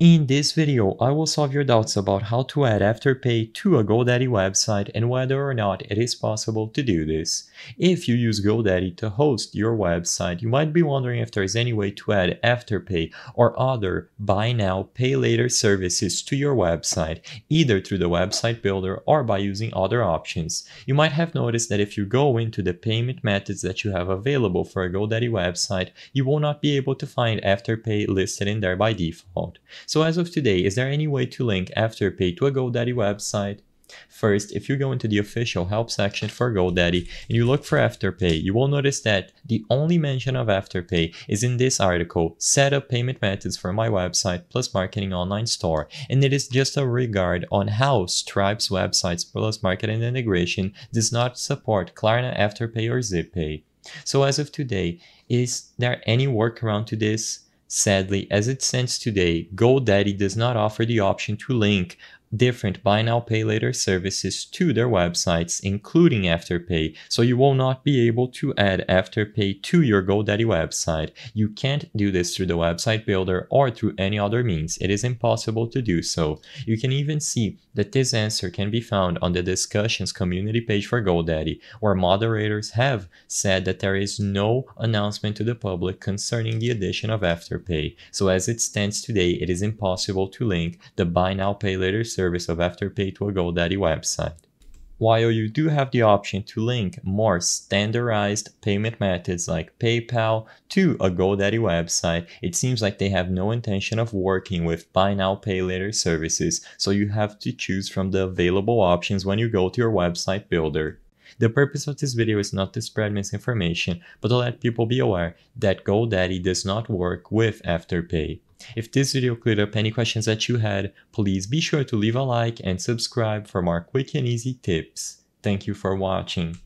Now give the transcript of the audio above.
In this video, I will solve your doubts about how to add Afterpay to a GoDaddy website and whether or not it is possible to do this. If you use GoDaddy to host your website, you might be wondering if there is any way to add Afterpay or other buy now, pay later services to your website, either through the website builder or by using other options. You might have noticed that if you go into the payment methods that you have available for a GoDaddy website, you will not be able to find Afterpay listed in there by default. So as of today, is there any way to link Afterpay to a GoDaddy website? First, if you go into the official help section for GoDaddy and you look for Afterpay, you will notice that the only mention of Afterpay is in this article, Set Up Payment Methods for My Website Plus Marketing Online Store, and it is just a regard on how Stripe's Websites Plus Marketing Integration does not support Klarna, Afterpay, or ZipPay. So as of today, is there any workaround to this? Sadly, as it stands today, GoDaddy does not offer the option to link different buy now pay later services to their websites, including Afterpay, so you will not be able to add Afterpay to your GoDaddy website. You can't do this through the website builder or through any other means. It is impossible to do so. You can even see that this answer can be found on the discussions community page for GoDaddy, where moderators have said that there is no announcement to the public concerning the addition of Afterpay. So as it stands today, it is impossible to link the buy now pay later service of Afterpay to a GoDaddy website. While you do have the option to link more standardized payment methods like PayPal to a GoDaddy website, it seems like they have no intention of working with buy now, pay later services, so you have to choose from the available options when you go to your website builder. The purpose of this video is not to spread misinformation, but to let people be aware that GoDaddy does not work with Afterpay. If this video cleared up any questions that you had, please be sure to leave a like and subscribe for more quick and easy tips. Thank you for watching.